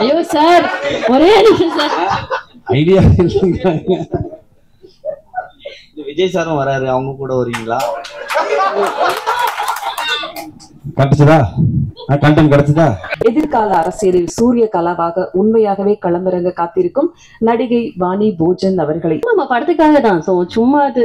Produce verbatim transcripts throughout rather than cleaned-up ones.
ಅಯ್ಯೋ ಸರ್ ಒರೇ sir idea Vijay சாரும் வராரு அவங்க கூட வரீங்களா கண்டுச்சதா கண்டென்ட் கிடைச்சதா எதிர்கால அரசியலில் சூரிய கலாவாக உண்மையாகவே களமிறங்க காத்திருக்கும் நடிகை வாணி போஜன் அவர்களை நம்ம படத்துக்காக தான் சோ சும்மா அது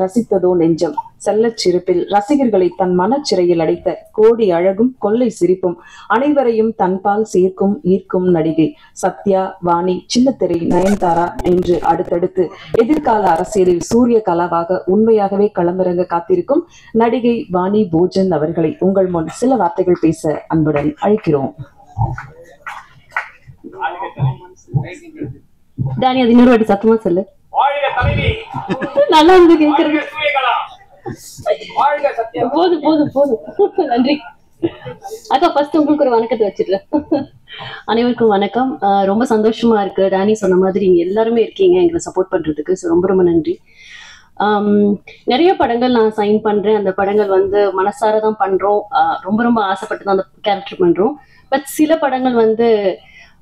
ரசித்ததோ நெஞ்சம் செல்லச் சிரிப்பில் ரசிகர்களை தன் மனச்சிறையில் அடைத்த கோடி அழகும் கொள்ளை சிரிப்பும் அனைவரையும் தன்பால் சேர்க்கும் ஈர்க்கும் நடிகை சத்யா வாணி சின்னத்திரை நயன்தாரா என்று அடுத்தடுத்து எதிர்கால அரசியலில் சூரிய கலாவாக உண்மையாகவே களமிறங்க காத்திருக்கும் நடிகை வாணி போஜன் அவர்களை உங்கள் முன் சில வார்த்தைகள் பேச அன்புடன் அழைக்கிறோம் டானி அது இன்னொரு வாட்டி சத்தமா சொல்லு நல்லா இருந்து கேக்குறது போதும் போதும் போதும் நன்றி அக்கா ஃபர்ஸ்ட் உங்களுக்கு ஒரு வணக்கத்தை வச்சிடல அனைவருக்கும் வணக்கம் ரொம்ப சந்தோஷமா இருக்கு டானி சொன்ன மாதிரி நீங்க எல்லாருமே இருக்கீங்க எங்களை சப்போர்ட் பண்றதுக்கு ஸோ ரொம்ப ரொம்ப நன்றி நிறைய படங்கள் நான் சைன் பண்றேன் அந்த படங்கள் வந்து மனசாரதான் பண்றோம் ரொம்ப ரொம்ப ஆசைப்பட்டு தான் அந்த கேரக்டர் பண்றோம் பட் சில படங்கள் வந்து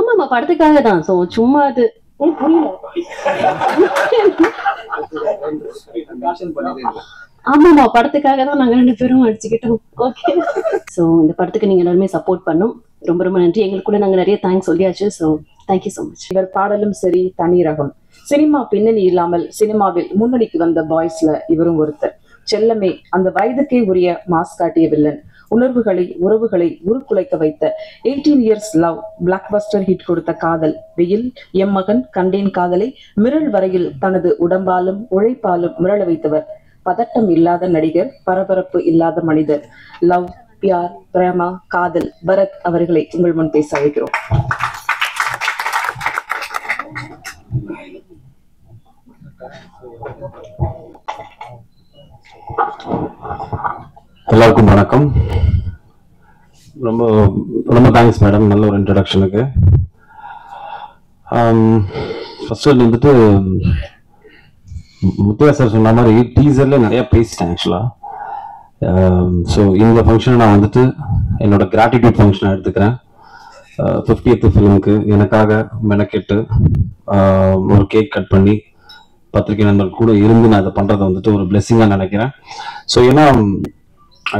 ஆமாமா படத்துக்காக தான் சோ சும்மா அது ஆமாமா படத்துக்காக தான் நாங்க ரெண்டு பேரும் அடிச்சுக்கிட்டோம் ஓகே சோ இந்த படத்துக்கு நீங்க எல்லாருமே சப்போர்ட் பண்ணும் ரொம்ப ரொம்ப நன்றி எங்களுக்குள்ள நாங்க நிறைய தேங்க்ஸ் சொல்லியாச்சு சோ தேங்க்யூ சோ மச் இவர் பாடலும் சரி தனி ரகம் சினிமா பின்னணி இல்லாமல் சினிமாவில் முன்னணிக்கு வந்த பாய்ஸ்ல இவரும் ஒருத்தர் செல்லமே அந்த வயதுக்கே உரிய மாஸ் காட்டிய வில்லன் உணர்வுகளை உறவுகளை உருக்குலைக்க வைத்த eighteen years love blockbuster hit கொடுத்த காதல் வெயில் எம் மகன் கண்டேன் காதலை மிரள் வரையில் தனது உடம்பாலும் உழைப்பாலும் மிரள வைத்தவர் பதட்டம் இல்லாத நடிகர் பரபரப்பு இல்லாத மனிதர் லவ் பியார் பிரேமா காதல் பரத் அவர்களை உங்கள் முன் பேச அழைக்கிறோம் எல்லாருக்கும் வணக்கம் ரொம்ப ரொம்ப தேங்க்ஸ் மேடம் நல்ல ஒரு இன்ட்ரடக்ஷனுக்கு ஃபர்ஸ்ட் வந்துட்டு முத்தியா சார் சொன்ன மாதிரி டீசர்ல நிறைய பேசிட்டேன் ஆக்சுவலாக ஸோ இந்த ஃபங்க்ஷனை நான் வந்துட்டு என்னோட கிராட்டிடியூட் ஃபங்க்ஷனை எடுத்துக்கிறேன் ஃபிஃப்டியத்து ஃபிலிமுக்கு எனக்காக மெனக்கெட்டு ஒரு கேக் கட் பண்ணி பத்திரிகை நண்பர்கள் கூட இருந்து நான் அதை பண்றதை வந்துட்டு ஒரு பிளெஸிங்காக நினைக்கிறேன் ஸோ ஏன்னா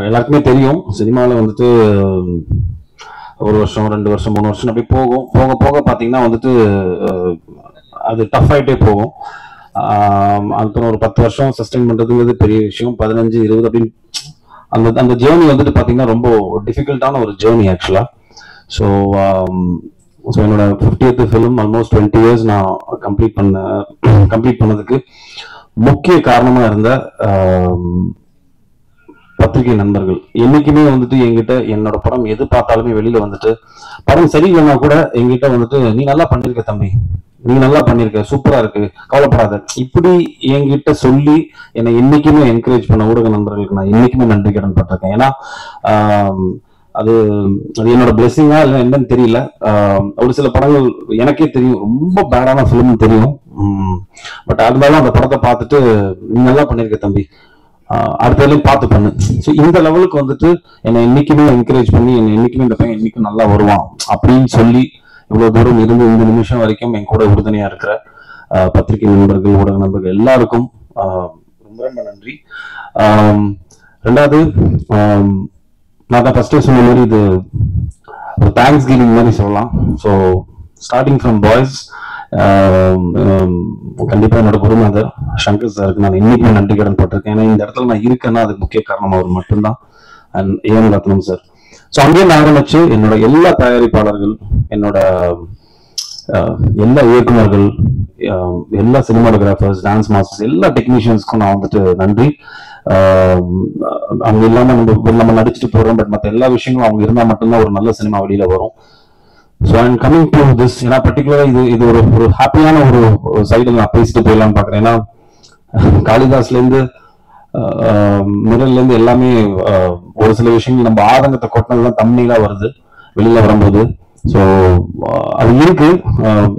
எல்லாருக்குமே தெரியும் சினிமாவில் வந்துட்டு ஒரு வருஷம் ரெண்டு வருஷம் மூணு வருஷம் அப்படி போகும் போக போக பார்த்தீங்கன்னா வந்துட்டு அது டஃப் ஆகிட்டே போகும் அதுக்கப்புறம் ஒரு பத்து வருஷம் சஸ்டெயின் பண்ணுறதுங்கிறது பெரிய விஷயம் பதினஞ்சு இருபது அப்படின்னு அந்த அந்த ஜேர்னி வந்துட்டு பார்த்தீங்கன்னா ரொம்ப டிஃபிகல்ட்டான ஒரு ஜேர்னி ஆக்சுவலாக ஸோ ஸோ என்னோட fiftieth film almost twenty years நான் கம்ப்ளீட் பண்ண கம்ப்ளீட் பண்ணதுக்கு முக்கிய காரணமாக இருந்த பத்திரிகை நண்பர்கள் என்றைக்குமே வந்துட்டு எங்கிட்ட என்னோட படம் எது பார்த்தாலுமே வெளியில் வந்துட்டு படம் சரியில்லைன்னா கூட எங்கிட்ட வந்துட்டு நீ நல்லா பண்ணியிருக்க தம்பி நீ நல்லா பண்ணியிருக்க சூப்பராக இருக்கு கவலைப்படாத இப்படி என்கிட்ட சொல்லி என்னை என்றைக்குமே என்கரேஜ் பண்ண ஊடக நண்பர்களுக்கு நான் என்றைக்குமே நன்றி கடன் பட்டிருக்கேன் ஏன்னா அது அது என்னோட பிளெஸிங்கா இல்லை என்னன்னு தெரியல ஒரு சில படங்கள் எனக்கே தெரியும் ரொம்ப பேடான ஃபிலிம்னு தெரியும் பட் அதனால அந்த படத்தை பார்த்துட்டு நீ நல்லா பண்ணியிருக்க தம்பி அடுத்ததுலையும் பார்த்து பண்ணு ஸோ இந்த லெவலுக்கு வந்துட்டு என்னை என்னைக்குமே என்கரேஜ் பண்ணி என்னை என்னைக்குமே இந்த பையன் என்னைக்கும் நல்லா வருவான் அப்படின்னு சொல்லி இவ்வளோ தூரம் இருந்து இந்த நிமிஷம் வரைக்கும் என் கூட உறுதுணையாக இருக்கிற பத்திரிகை நண்பர்கள் ஊடக நண்பர்கள் எல்லாருக்கும் ரொம்ப ரொம்ப நன்றி. ரெண்டாவது நான் தான் ஃபர்ஸ்டே சொன்ன மாதிரி இது ஒரு தேங்க்ஸ் கிவிங் மாதிரி சொல்லலாம். ஸோ ஸ்டார்டிங் ஃப்ரம் பாய்ஸ் கண்டிப்பாக என்னோட குருநாதர் சங்கர் சாருக்கு நான் இன்னைக்கு நன்றி கடன் பட்டிருக்கேன். ஏன்னா இந்த இடத்துல நான் இருக்கேன்னா அதுக்கு முக்கிய காரணம் அவர் மட்டும்தான். அண்ட் ஏன் ரத்னம் சார். ஸோ அங்கேயே நான் ஆரம்பிச்சு என்னோட எல்லா தயாரிப்பாளர்கள் என்னோட எல்லா இயக்குநர்கள் எல்லா சினிமாடோகிராஃபர்ஸ் டான்ஸ் மாஸ்டர்ஸ் எல்லா டெக்னீஷியன்ஸ்க்கும் நான் வந்துட்டு நன்றி. அவங்க இல்லாமல் நம்ம நம்ம நடிச்சுட்டு போகிறோம், பட் மற்ற எல்லா விஷயங்களும் அவங்க இருந்தால் மட்டும்தான் ஒரு நல்ல சினிமா வெளியில் வரும். So I'm coming to this. ஏன்னா பர்டிகுலராக இது இது ஒரு ஒரு ஹாப்பியான ஒரு சைடில் நான் பேசிட்டு போயிடலான்னு பார்க்குறேன். ஏன்னா காளிதாஸ்லேருந்து மிரல்லேருந்து எல்லாமே ஒரு சில விஷயங்கள் நம்ம ஆதங்கத்தை கொட்டினதுலாம் தண்ணிலாம் வருது வெளியில் வரும்போது. ஸோ அது இருக்கு.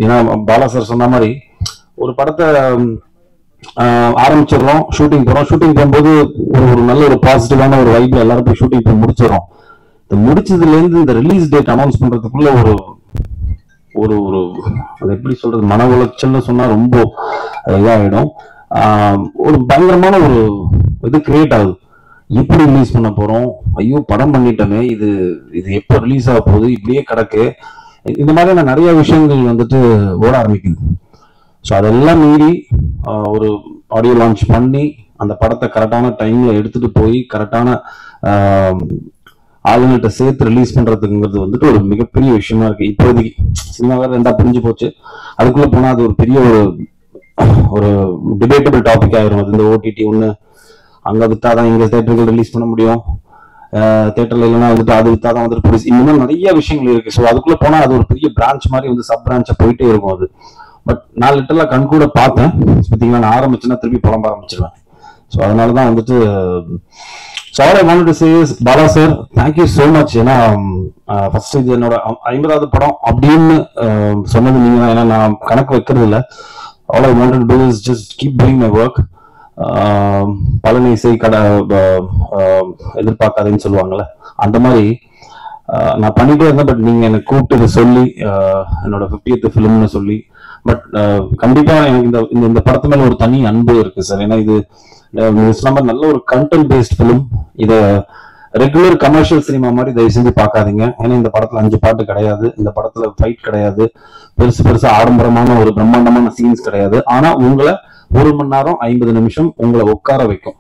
ஏன்னா பாலா சார் சொன்ன மாதிரி ஒரு படத்தை ஆரம்பிச்சிடுறோம், ஷூட்டிங் போகிறோம். ஷூட்டிங் போகும்போது ஒரு ஒரு நல்ல ஒரு பாசிட்டிவான ஒரு வைப்பில் எல்லாரும் போய் ஷூட்டிங் போய் முடிச்சிடறோம். இந்த முடிச்சதுலேருந்து இந்த ரிலீஸ் டேட் அனௌன்ஸ் பண்ணுறதுக்குள்ள ஒரு ஒரு ஒரு அது எப்படி சொல்கிறது, மன உளைச்சல்னு சொன்னால் ரொம்ப இதாகிடும். ஒரு பயங்கரமான ஒரு இது கிரியேட் ஆகுது. இப்படி ரிலீஸ் பண்ண போகிறோம், ஐயோ படம் பண்ணிட்டோமே, இது இது எப்போ ரிலீஸ் ஆக போகுது, இப்படியே கிடக்கு, இந்த மாதிரியான நிறைய விஷயங்கள் வந்துட்டு ஓட ஆரம்பிக்குது. ஸோ அதெல்லாம் மீறி ஒரு ஆடியோ லான்ச் பண்ணி அந்த படத்தை கரெக்டான டைமில் எடுத்துகிட்டு போய் கரெக்டான ஆளுங்கள்கிட்ட சேர்த்து ரிலீஸ் பண்ணுறதுங்கிறது வந்துட்டு ஒரு மிகப்பெரிய விஷயமா இருக்குது. இப்போதைக்கு சினிமா வேறு ரெண்டாக பிரிஞ்சு போச்சு. அதுக்குள்ளே போனால் அது ஒரு பெரிய ஒரு ஒரு டிபேட்டபிள் டாபிக் ஆகிரும். அது இந்த ஓடிடி ஒன்று அங்கே விற்றா தான் எங்கள் தேட்டர்கள் ரிலீஸ் பண்ண முடியும், தேட்டரில் இல்லைன்னா வந்துட்டு அது விற்றா தான் வந்துட்டு பிடிச்சி, இந்த மாதிரி நிறைய விஷயங்கள் இருக்குது. ஸோ அதுக்குள்ளே போனால் அது ஒரு பெரிய பிரான்ச் மாதிரி வந்து சப் பிரான்ச்சாக போயிட்டே இருக்கும் அது. பட் நான் லிட்டலாக கண் கூட பார்த்தேன் பார்த்தீங்கன்னா, நான் ஆரம்பிச்சுன்னா திருப்பி புலம்ப ஆரம்பிச்சிருவேன். ஸோ அதனால தான் வந்துட்டு sorry want to say Bala sir thank you so much. ஏன்னா ஃபர்ஸ்ட் இது என்னோட ஐம்பதாவது படம் அப்படின்னு சொன்னது நீங்கள் தான். ஏன்னா நான் கணக்கு வைக்கிறது இல்லை. All I wanted to do is just keep doing my work. பலனை இசை கடை எதிர்பார்க்காதுன்னு சொல்லுவாங்கள்ல, அந்த மாதிரி நான் பண்ணிகிட்டே இருந்தேன். பட் நீங்கள் எனக்கு கூப்பிட்டு சொல்லி என்னோட ஃபிஃப்டியத்து ஃபிலிம்னு சொல்லி, பட் கண்டிப்பாக எனக்கு இந்த இந்த படத்து மேலே ஒரு தனி அன்பு இருக்குது சார். ஏன்னா இது இஸ்லாம நல்ல ஒரு கண்டென்ட் பேஸ்ட் ஃபிலிம். இதை ரெகுலர் கமர்ஷியல் சினிமா மாதிரி தயவு செஞ்சு பார்க்காதீங்க. ஏன்னா இந்த படத்தில் அஞ்சு பாட்டு கிடையாது, இந்த படத்தில் ஃபைட் கிடையாது, பெருசு பெருசாக ஆடம்பரமான ஒரு பிரம்மாண்டமான சீன்ஸ் கிடையாது. ஆனால் உங்களை ஒரு மணி நேரம் ஐம்பது நிமிஷம் உங்களை உட்கார வைக்கும்,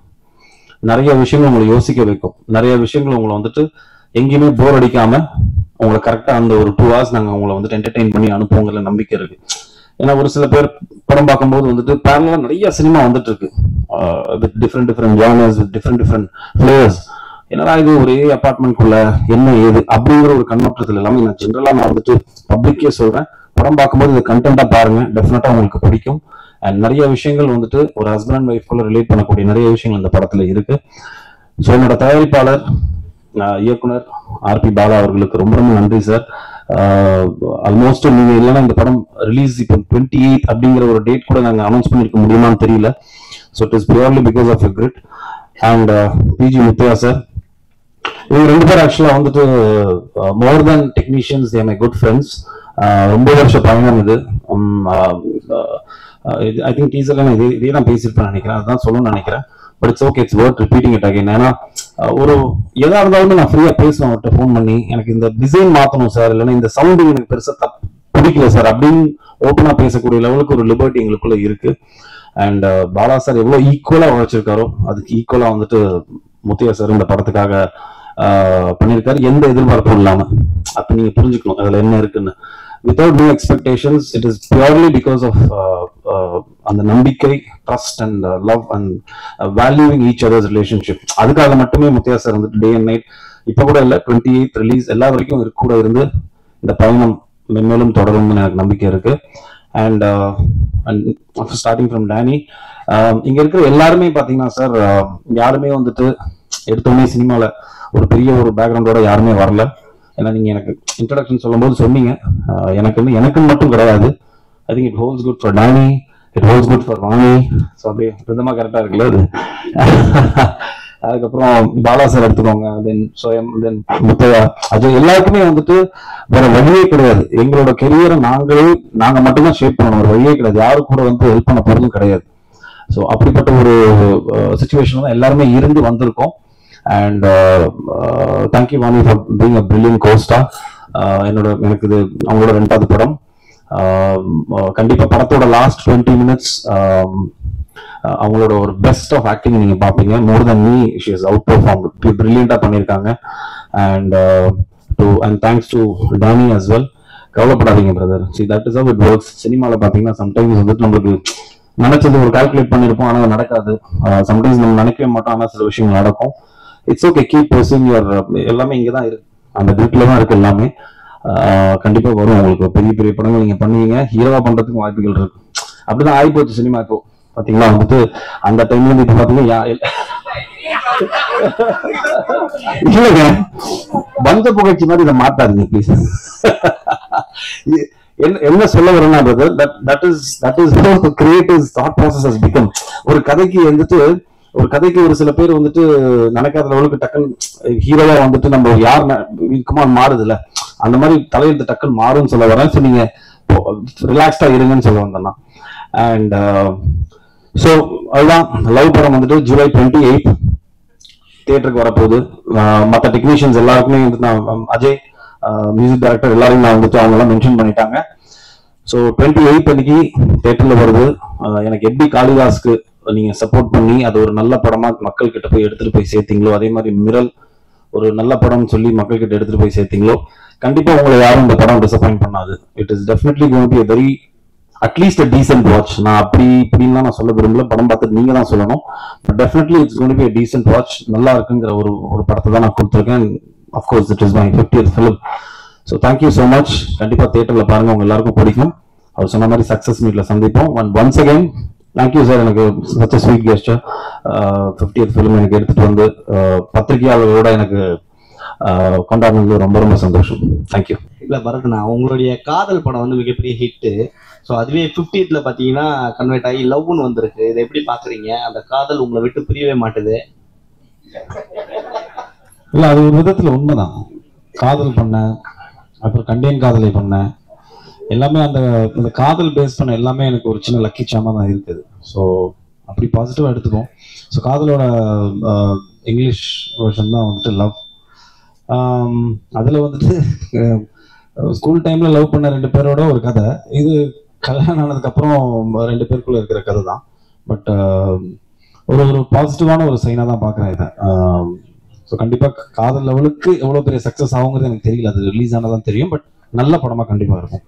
நிறைய விஷயங்கள் உங்களை யோசிக்க வைக்கும், நிறைய விஷயங்கள் உங்களை வந்துட்டு எங்கேயுமே போர் அடிக்காமல் உங்களை கரெக்டாக அந்த ஒரு டூ ஹவர்ஸ் நாங்கள் உங்களை வந்துட்டு என்டர்டெயின் பண்ணி அனுப்புவோங்கிற நம்பிக்கை இருக்குது. ஏன்னா ஒரு சில பேர் படம் பார்க்கும்போது வந்துட்டு பேரலாக நிறைய சினிமா வந்துட்டு இருக்கு, with different different genres, with different different flavours. என்னடா இது ஒரே அப்பார்ட்மெண்ட்குள்ள என்ன ஏது அப்படிங்கிற ஒரு கண்ணோட்டத்தில் எல்லாமே நான் ஜென்ரலாக நான் வந்துட்டு பப்ளிக்கே சொல்கிறேன், படம் பார்க்கும்போது இது கண்டென்ட்டாக பாருங்கள், டெஃபினட்டாக உங்களுக்கு பிடிக்கும். அண்ட் நிறைய விஷயங்கள் வந்துட்டு ஒரு ஹஸ்பண்ட் அண்ட் ஒய்ஃப்குள்ளே ரிலேட் பண்ணக்கூடிய நிறைய விஷயங்கள் இந்த படத்தில் இருக்குது. ஸோ என்னோட தயாரிப்பாளர் இயக்குனர் ஆர்பி பாலா அவர்களுக்கு ரொம்ப ரொம்ப நன்றி சார். ஆல்மோஸ்ட் நீங்கள் இல்லைன்னா இந்த படம் ரிலீஸ் இப்போ டுவெண்ட்டி எயிட் அப்படிங்கிற ஒரு டேட் கூட நாங்கள் அனௌன்ஸ் பண்ணியிருக்க முடியுமான்னு தெரியல. So it is purely because of your grit. And PG Muthiah sir, இவங்க ரெண்டு பேர் ஆக்சுவலாக வந்துட்டு more than technicians, a my good friends. ரொம்ப வருஷம் பயணம் இது. ஐ திங்க் டீசர்ல நான் இதே இதே நான் பேசியிருப்பேன் நினைக்கிறேன், அதுதான் சொல்லணும்னு நினைக்கிறேன். But it's okay, it's worth repeating it again. ஏன்னா ஒரு எதாக இருந்தாலும் நான் ஃப்ரீயாக பேசுவேன் அவர்கிட்ட ஃபோன் பண்ணி, எனக்கு இந்த டிசைன் மாற்றணும் சார், இல்லைன்னா இந்த சவுண்டிங் எனக்கு பெருசாக தப்பு பிடிக்கல சார் அப்படின்னு ஓப்பனாக பேசக்கூடிய லெவலுக்கு ஒரு லிபர்ட்டி எங்களுக்குள்ளே இருக்குது. அண்ட் பாலா சார் எவ்வளோ ஈக்குவலாக உழைச்சிருக்காரோ அதுக்கு ஈக்குவலாக வந்துட்டு முத்தியா சார் இந்த படத்துக்காக பண்ணியிருக்காரு, எந்த எதிர்பார்ப்பும் இல்லாமல். அப்போ நீங்கள் புரிஞ்சுக்கணும் அதில் என்ன இருக்குன்னு. Without no expectations, it is purely because of அந்த நம்பிக்கை, trust and love and valuing each others relationship. அதுக்காக மட்டுமே முத்தியா சார் வந்துட்டு டே அண்ட் நைட், இப்போ கூட இல்லை டுவெண்ட்டி எயிட் ரிலீஸ் எல்லா வரைக்கும் கூட இருந்து இந்த பயணம் மென்மேலும் தொடரும்னு எனக்கு நம்பிக்கை இருக்குது. And and starting from Danny, இங்கே இருக்கிற எல்லாருமே பார்த்தீங்கன்னா சார் யாருமே வந்துட்டு எடுத்தோடனே சினிமாவில் ஒரு பெரிய ஒரு பேக்ரவுண்டோட யாருமே வரல. ஏன்னா நீங்கள் எனக்கு இன்ட்ரடக்ஷன் சொல்லும்போது சொன்னீங்க, எனக்கு வந்து எனக்குன்னு மட்டும் கிடையாது, I think it holds good for Danny, it holds good for Vani. So அப்படியே விதமாக கரெக்டாக இருக்குல்ல அது. அதுக்கப்புறம் பாலா சார் எடுத்துக்கோங்க, தென் சோயம், தென் முத்தையா, அது எல்லாருக்குமே வந்துட்டு வேற வழியே கிடையாது. எங்களோட கெரியரை நாங்களே நாங்கள் மட்டும்தான் ஷேப் பண்ணணும், ஒரு வழியே கிடையாது, யாரு கூட வந்து ஹெல்ப் பண்ண போகிறதும் கிடையாது. ஸோ அப்படிப்பட்ட ஒரு சுச்சுவேஷன் தான் எல்லாருமே இருந்து வந்திருக்கோம். And thank you Vani for being a brilliant co-star. என்னோட எனக்கு இது அவங்களோட ரெண்டாவது படம். கண்டிப்பாக படத்தோட லாஸ்ட் டுவெண்ட்டி மினிட்ஸ் அவங்களோட ஒரு பெஸ்ட் ஆஃப் ஆக்டிங் நீங்க பாப்பீங்க. More than me she is outperformed, பிரில்லியண்டா பண்ணியிருக்காங்க. And to and thanks to Danny as well. கவலைப்படாதீங்க brother, see that is how it works. சினிமாவில் பார்த்தீங்கன்னா சம்டைம்ஸ் வந்துட்டு நம்மளுக்கு நினைச்சது ஒரு கால்குலேட் பண்ணிருப்போம், ஆனால் நடக்காது. சம்டைம்ஸ் நம்ம நினைக்கவே மாட்டோம், ஆனால் சில விஷயங்கள் நடக்கும். It's okay, keep pursuing your. எல்லாமே இங்கே தான் இருக்கு, அந்த வீட்டில தான் இருக்கு எல்லாமே. கண்டிப்பாக வரும் உங்களுக்கு பெரிய பெரிய படங்கள் நீங்கள் பண்ணுவீங்க, ஹீரோவாக பண்ணுறதுக்கு வாய்ப்புகள் இருக்கு. அப்படிதான் ஆகி போச்சு சினிமா. இப்போ பாத்தீங்களா வந்துட்டு அந்த டைம்ல இருந்து பாத்தீங்கன்னா இல்லைங்க வந்த புகழ்ச்சி மாதிரி இதை மாத்தாதீங்க பிளீஸ். என்ன சொல்ல வரேன்னா ஒரு கதைக்கு வந்துட்டு ஒரு கதைக்கு ஒரு சில பேர் வந்துட்டு நினைக்காத லெவலுக்கு டக்குன்னு ஹீரோவா வந்துட்டு நம்ம யார் இருக்குமான்னு மாறுதுல, அந்த மாதிரி தலையெழுத்து டக்குன்னு மாறும்னு சொல்ல வரேன். ஸோ நீங்க ரிலாக்ஸ்டா இருங்கன்னு சொல்ல வந்தேன்னா. அண்ட் ஸோ அதுதான் லைவ் படம் வந்துட்டு ஜூலை டுவெண்ட்டி எயிட் தியேட்டருக்கு வரப்போகுது. மற்ற டெக்னீஷியன்ஸ் எல்லாருக்குமே வந்துட்டு நான் அஜய் மியூசிக் டைரக்டர் எல்லாரையும் நான் வந்துட்டு அவங்கெல்லாம் மென்ஷன் பண்ணிட்டாங்க. ஸோ டுவெண்ட்டி எயிட் அன்னைக்கு தேட்டரில் வருது. எனக்கு எப்படி காளிதாஸ்க்கு நீங்கள் சப்போர்ட் பண்ணி அது ஒரு நல்ல படமாக மக்கள்கிட்ட போய் எடுத்துகிட்டு போய் சேர்த்தீங்களோ, அதே மாதிரி மிரல் ஒரு நல்ல படம்னு சொல்லி மக்கள்கிட்ட எடுத்துகிட்டு போய் சேர்த்தீங்களோ, கண்டிப்பாக உங்களை யாரும் இந்த படம் டிசப்பாயிண்ட் பண்ணாது. It is definitely going to be a very at least a decent watch. நான் அப்படி இப்படின்லாம் நான் சொல்ல விரும்பல, படம் பார்த்துட்டு நீங்க தான் சொல்லணும். But definitely it's going to be a decent watch. நல்லா இருக்குங்கிற ஒரு ஒரு படத்தை தான் நான் கொடுத்துருக்கேன். Of course it is my fiftieth film. So thank you so much. கண்டிப்பாக தேட்டரில் பாருங்கள், உங்கள் எல்லாருக்கும் பிடிக்கும். அவர் சொன்ன மாதிரி சக்ஸஸ் மீட்ல சந்திப்போம். One once again thank you sir, எனக்கு such a sweet guest. Fiftieth film எனக்கு எடுத்துகிட்டு வந்து பத்திரிகையாளர்களோட எனக்கு கொண்டாடுறது ரொம்ப ரொம்ப சந்தோஷம். தேங்க்யூ. இல்லை பரத்னா, அவங்களுடைய காதல் படம் வந்து மிகப்பெரிய ஹிட்டு. ஸோ அதுவே ஃபிஃப்டியத்தில் பார்த்தீங்கன்னா கன்வெர்ட் ஆகி லவ்னு வந்திருக்கு. இதை எப்படி பார்க்குறீங்க? அந்த காதல் உங்களை விட்டு பிரியவே மாட்டுது இல்லை? அது ஒரு விதத்தில் உண்மைதான். காதல் பண்ணேன், அப்புறம் கண்டேன் காதலை பண்ணேன், எல்லாமே அந்த அந்த காதல் பேஸ் பண்ண எல்லாமே எனக்கு ஒரு சின்ன லக்கி சாமா தான் இருக்குது. ஸோ அப்படி பாசிட்டிவாக எடுத்துக்கும். ஸோ காதலோட இங்கிலீஷ் வெர்ஷன் தான் வந்துட்டு லவ். அதில் வந்துட்டு ஸ்கூல் டைமில் லவ் பண்ண ரெண்டு பேரோட ஒரு கதை இது, கல்யாணம் ஆனதுக்கப்புறம் ரெண்டு பேருக்குள்ளே இருக்கிற கதை தான். பட் ஒரு ஒரு பாசிட்டிவான ஒரு சைனாக தான் பார்க்குறேன் இதை. ஸோ கண்டிப்பாக காதல் லெவலுக்கு எவ்வளோ பெரிய சக்ஸஸ் ஆகுங்கிறது எனக்கு தெரியல, அது ரிலீஸ் ஆனதான் தெரியும். பட் நல்ல படமாக கண்டிப்பாக இருக்கும்.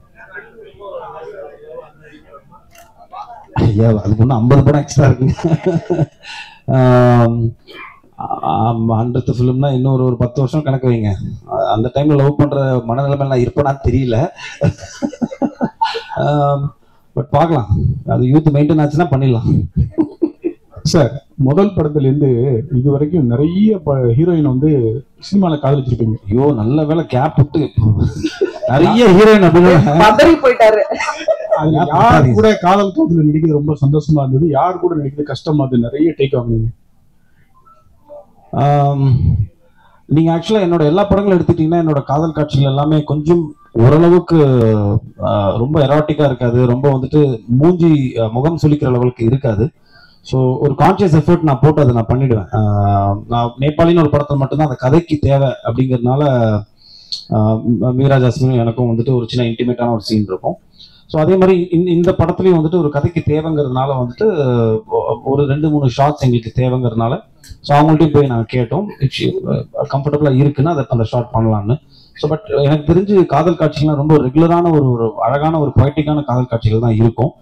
ஐயா அதுக்கு ஒன்றும் ஐம்பது படம் எக்ஸ்ட்ரா இருக்குங்க. ஹண்ட்ரட் ஃபிலிம்னா இன்னும் ஒரு ஒரு பத்து வருஷம் கணக்கு வைங்க. அந்த டைம்ல லவ் பண்ற மனநிலைமை நான் இருப்பேனா தெரியல, பட் பார்க்கலாம். அது யூத் மெயின்டைன் ஆச்சுன்னா பண்ணிடலாம். சார், முதல் படத்துலேருந்து இது வரைக்கும் நிறைய ஹீரோயின் வந்து சினிமாவில் காதலிச்சிருப்பீங்க. ஐயோ நல்ல வேலை கேப் விட்டு நிறைய ஹீரோயின் அப்படின்னு போயிட்டாரு. அது யார் கூட காதல் காதல நடிக்கிறது ரொம்ப சந்தோஷமா இருந்தது, யார் கூட நடிக்கிறது கஷ்டமா இருந்தது, நிறைய டேக் ஆகுங்க. நீங்கள் ஆக்சுவலாக என்னோட எல்லா படங்களும் எடுத்துட்டீங்கன்னா என்னோட காதல் காட்சிகள் எல்லாமே கொஞ்சம் ஓரளவுக்கு ரொம்ப எரோட்டிக்காக இருக்காது, ரொம்ப வந்துட்டு மூஞ்சி முகம் சுளிக்கிற அளவுக்கு இருக்காது. ஸோ ஒரு கான்ஷியஸ் எஃபர்ட் நான் போட்டு அதை நான் பண்ணிடுவேன். நான் நேபாளின்னு ஒரு படத்தில் மட்டும்தான் அந்த கதைக்கு தேவை அப்படிங்கிறதுனால மீராஜாஸ்மியும் எனக்கும் வந்துட்டு ஒரு சின்ன இன்டிமேட்டான ஒரு சீன் இருக்கும். ஸோ அதே மாதிரி இந்த படத்துலையும் வந்துட்டு ஒரு கதைக்கு தேவைங்கிறதுனால வந்துட்டு ஒரு ரெண்டு மூணு ஷார்ட்ஸ் எங்களுக்கு தேவைங்கிறதுனால ஸோ அவங்கள்ட்டையும் போய் நாங்கள் கேட்டோம், இட்ஸ் கம்ஃபர்டபுளாக இருக்குன்னா அதை அந்த ஷார்ட் பண்ணலான்னு. ஸோ பட் எனக்கு தெரிஞ்சு காதல் காட்சிகள்லாம் ரொம்ப ரெகுலரான ஒரு ஒரு அழகான ஒரு பொய்ட்டிக்கான காதல் காட்சிகள் தான் இருக்கும்.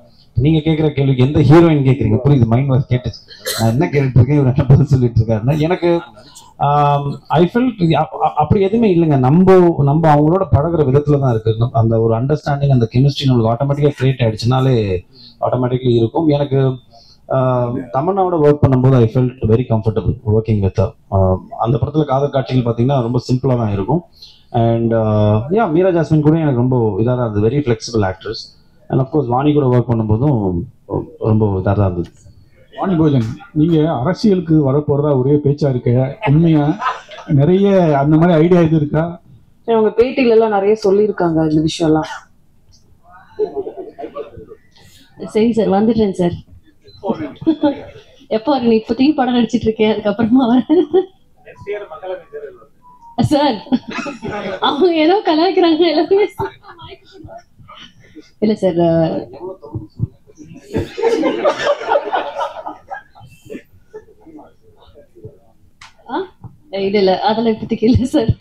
நீங்கள் கேட்குற கேள்விக்கு எந்த ஹீரோயின் கேட்குறீங்க புரியுது, மைண்ட் வாஸ் கேட்டு நான் என்ன கேட்டுட்டு இருக்கேன், இவர் என்ன பதில் சொல்லிட்டு இருக்காருன்னா எனக்கு ஐ ஃபீல் அப்படி எதுவுமே இல்லைங்க. நம்ம நம்ம அவங்களோட பழகிற விதத்தில் தான் இருக்குது. அந்த ஒரு அண்டர்ஸ்டாண்டிங், அந்த கெமிஸ்ட்ரி நம்மளுக்கு ஆட்டோமேட்டிக்காக க்ரியேட் ஆகிடுச்சுனாலே ஆட்டோமேட்டிக்லி இருக்கும். எனக்கு தமன்னாவோட ஒர்க் பண்ணும்போது I felt very comfortable working with. அந்த படத்தில் காதல் காட்சிகள் பார்த்தீங்கன்னா ரொம்ப சிம்பிளாக தான் இருக்கும். அண்ட் யா மீரா ஜாஸ்மின் கூட எனக்கு ரொம்ப இதாக தான் இருந்தது, very flexible actress. And of course Vani கூட ஒர்க் பண்ணும்போதும் ரொம்ப இதாக தான் இருந்தது. வாணி போஜன், நீங்க அரசியலுக்கு வரப்போறதா ஒரே பேச்சா இருக்க, உண்மையா நிறைய அந்த மாதிரி ஐடியா எது இருக்கா? அவங்க பேட்டில எல்லாம் நிறைய சொல்லியிருக்காங்க இந்த விஷயம் எல்லாம். சரி சார், வந்துட்டேன் சார். எப்போ நீ இப்போதைக்கு படம் நடிச்சிட்டு இருக்கேன், அதுக்கப்புறமா வர சார். அவங்க ஏதோ கலாய்க்கிறாங்க எல்லாமே இல்ல சார். இல்ல இல்ல அதெல்லாம் இப்போதைக்கு இல்ல சார்.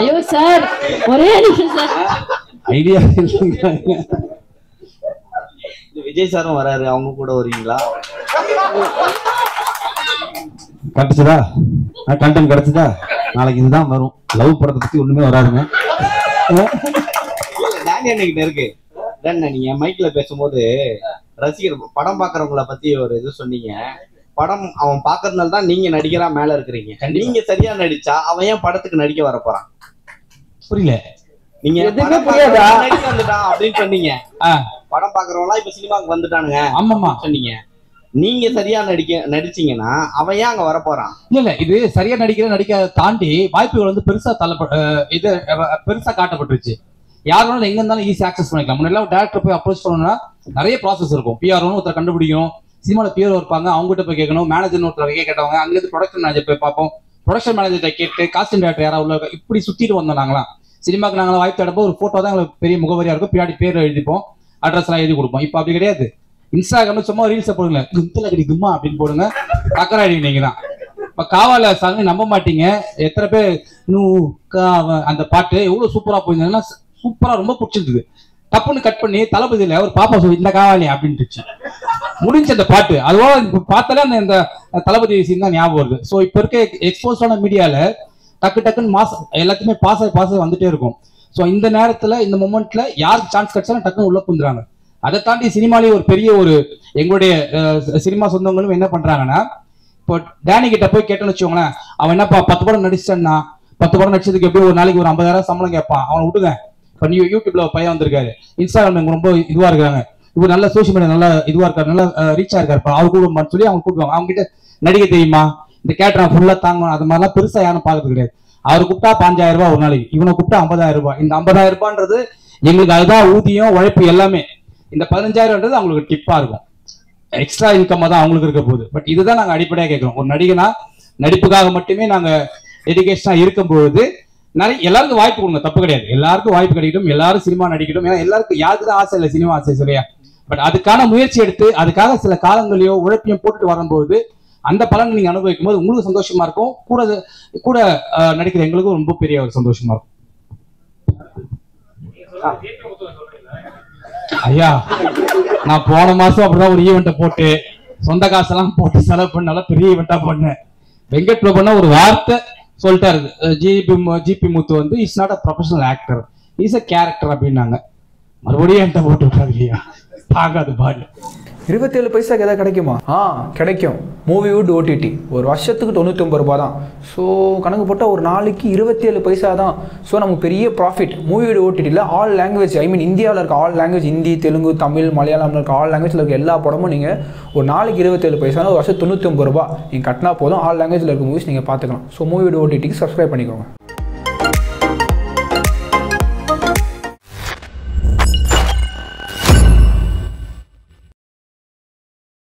ஐயோ சார், ஒரே நிமிஷம் சார். ஐடியா விஜய் சாரும் வராரு, அவங்க கூட வரீங்களா? கிடைச்சதா கண்டென்ட்? கிடைச்சதா? நாளைக்கு இதுதான் வரும். லவ் படத்தை பத்தி ஒண்ணுமே வராதுங்க. டானி அண்ணன் இருக்கு. டானி, நீங்க மைக்ல பேசும்போது ரசிகர் படம் பாக்குறவங்கள பத்தி ஒரு இது சொன்னீங்க. படம் அவன் பாக்குறதுனால தான் நீங்க நடிக்கிறா மேல இருக்கிறீங்க. நீங்க சரியா நடிச்சா அவன் ஏன் படத்துக்கு நடிக்க வர போறான்? புரியல. நீங்க எதுவுமே புரியாதா? நடிக்க வந்துட்டான் அப்படின்னு சொன்னீங்க. படம் பாக்குறவங்களா இப்ப சினிமாவுக்கு வந்துட்டானுங்க. ஆமாமா சொன்னீங்க. நீங்க சரியா நடிக்க நடிச்சீங்கன்னா அவன் ஏன் அங்க வர போறான்? இல்ல இல்ல, இது சரியா நடிக்கிற நடிக்க தாண்டி வாய்ப்புகள் வந்து பெருசா தள்ள இது பெருசா காட்டப்பட்டுருச்சு. யார் வேணாலும் எங்க இருந்தாலும் ஈஸியா ஆக்சஸ் பண்ணிக்கலாம். முன்னாடி எல்லாம் டேரக்டர் போய் அப்ரோச் பண்ணணும்னா நிறைய ப்ராசஸ் இருக்கும். பிஆர் ஒருத்தர் கண்டுபிடிக்கும், சினிமாவில் பிஆர் இருப்பாங்க, அவங்ககிட்ட போய் கேட்கணும், மேனேஜர்னு ஒருத்தர் கேட்டவங்க, அங்கிருந்து ப்ரொடக்ஷன் மேனேஜர் போய் பார்ப்போம், ப்ரொடக்ஷன் மேனேஜர்கிட்ட கேட்டு காஸ்டியூம் டேரக்டர் யாராவது உள்ள, இப்படி சுத்திட்டு வந்தோம் நாங்களாம். சினிமாவுக்கு நாங்களாம் வாய்ப்பு தேடப்போ ஒரு போட்டோ தான் எங்களுக்கு பெரிய முகவரியா இருக்கும், பின்னாடி பேர் எழுதிப்போம், அட்ரஸ் எல்லாம் எழுதி கொடுப்போம். இப்போ அப்படி கிடையாது. இன்ஸ்டாகிராம்ல சும்மா ரீல்ஸை போடுங்க, குத்துல கடி கும்மா அப்படின்னு போடுங்க, அக்கறாடி நீங்க தான். இப்போ காவால சாங் நம்ப மாட்டீங்க, எத்தனை பேர் நூ காவ அந்த பாட்டு எவ்வளோ சூப்பராக போயிருந்தாங்கன்னா, சூப்பராக ரொம்ப பிடிச்சிருக்குது. தப்புன்னு கட் பண்ணி தளபதியில் ஒரு பாப்பா சொல்லி இந்த காவாலி அப்படின்ட்டுச்சு, முடிஞ்ச அந்த பாட்டு. அதுவா பார்த்தாலே அந்த இந்த தளபதி சீன் தான் ஞாபகம் வருது. ஸோ இப்போ இருக்க எக்ஸ்போஸ்டான மீடியாவில் டக்கு டக்குன்னு மாசம் எல்லாத்தையுமே பாஸ் ஆகி பாஸ் ஆகி வந்துட்டே இருக்கும். ஸோ இந்த நேரத்தில் இந்த மூமெண்ட்ல யாருக்கு சான்ஸ் கிடைச்சாலும் டக்குன்னு உள்ள புந்துறாங்க. அதை தாண்டி சினிமாலேயே ஒரு பெரிய ஒரு எங்களுடைய சினிமா சொந்தங்களும் என்ன பண்றாங்கன்னா, இப்போ டேனி கிட்ட போய் கேட்டோன்னு வச்சுக்கோங்களேன், அவன் என்னப்பா பத்து படம் நடிச்சிட்டான்னா பத்து படம் நடிச்சதுக்கு எப்படி ஒரு நாளைக்கு ஒரு ஐம்பதாயிரம் சம்பளம் கேட்பான், அவனை விட்டுங்க. இப்போ நீ யூடியூப்ல பையன் வந்திருக்காரு, இன்ஸ்டாகிராம் ரொம்ப இதுவா இருக்காங்க, இவர் நல்லா சோசியல் மீடியா நல்லா இதுவா இருக்காரு, நல்லா ரீச் ஆயிருக்காருப்பா, அவர் கூடுமான்னு சொல்லி அவங்க கூப்பிடுவாங்க. அவங்க கிட்ட நடிக்க தெரியுமா, இந்த கேட்டரை ஃபுல்லா தாங்கணும், அது மாதிரிலாம் பெருசா யாரும் பார்க்கறது கிடையாது. அவர் கூப்பிட்டா பாஞ்சாயிரம் ரூபாய் ஒரு நாளைக்கு, இவனை கூப்பிட்டா ஐம்பதாயிரம் ரூபாய். இந்த ஐம்பதாயிரம் ரூபான்றது எங்களுக்கு அதுதான் ஊதியம், உழைப்பு எல்லாமே. இந்த பதினஞ்சாயிரம்ன்றது அவங்களுக்கு டிப்பா இருக்கும், எக்ஸ்ட்ரா இன்கம்மா தான் அவங்களுக்கு இருக்க போகுது. பட் இதுதான் நாங்கள் அடிப்படையாக கேட்குறோம். ஒரு நடிகனா நடிப்புக்காக மட்டுமே நாங்கள் டெடிகேஷனாக இருக்கும் பொழுது நிறைய எல்லாருக்கும் வாய்ப்பு கொடுங்க, தப்பு கிடையாது, எல்லாருக்கும் வாய்ப்பு கிடைக்கட்டும், எல்லாரும் சினிமா நடிக்கட்டும். ஏன்னா எல்லாருக்கும் யாருக்கு தான் ஆசை இல்லை சினிமா ஆசை சரியா? பட் அதுக்கான முயற்சி எடுத்து அதுக்காக சில காலங்களையோ உழைப்பையும் போட்டுட்டு வரும்போது அந்த பலனை நீங்கள் அனுபவிக்கும் போது உங்களுக்கு சந்தோஷமா இருக்கும், கூட கூட நடிக்கிற எங்களுக்கும் ரொம்ப பெரிய ஒரு சந்தோஷமா இருக்கும். ஐயா, நான் போன மாசம் அப்படிதான் ஒரு ஈவெண்ட்டை போட்டு சொந்த காசெல்லாம் போட்டு செலவு பண்ணால பெரிய ஈவெண்ட்டா பண்ணேன். வெங்கட்ல பண்ண ஒரு வார்த்தை சொல்லிட்டாரு, ஜிபி ஜிபி முத்து வந்து is not a professional actor, is a character அப்படின்னாங்க. மறுபடியும் என்கிட்ட போட்டு விட்டாரு. ஐயா தாங்காது பாடு. இருபத்தி ஏழு பைசாக்கு எதாவது கிடைக்குமா? ஆ கிடைக்கும். மூவிவுட் ஓடிடி ஒரு வருஷத்துக்கு தொண்ணூற்றி ஒம்பது ரூபா தான். ஸோ கணக்கு போட்டால் ஒரு நாளைக்கு இருபத்தி ஏழு பைசா தான். ஸோ நமக்கு பெரிய ப்ராஃபிட். மூவிவுட் ஓடிடியில் ஆல் லாங்குவேஜ், ஐ மீன் இந்தியாவில் இருக்க ஆல் லாங்குவேஜ், ஹிந்தி, தெலுங்கு, தமிழ், மலையாளம் இருக்க ஆல் லாங்குவேஜில் இருக்க எல்லா படமும் நீங்கள் ஒரு நாளைக்கு இருபத்தேழு பைசானா ஒரு வருஷம் தொண்ணூற்றி ஒம்பது ரூபா நீங்கள் கட்டினா போதும். ஆல் லாங்குவேஜில் இருக்க மூவிஸ் நீங்கள் பார்த்துக்கலாம். ஸோ மூவிவுட் ஓடிடிக்கு சப்ஸ்கிரைப் பண்ணிக்கோங்க.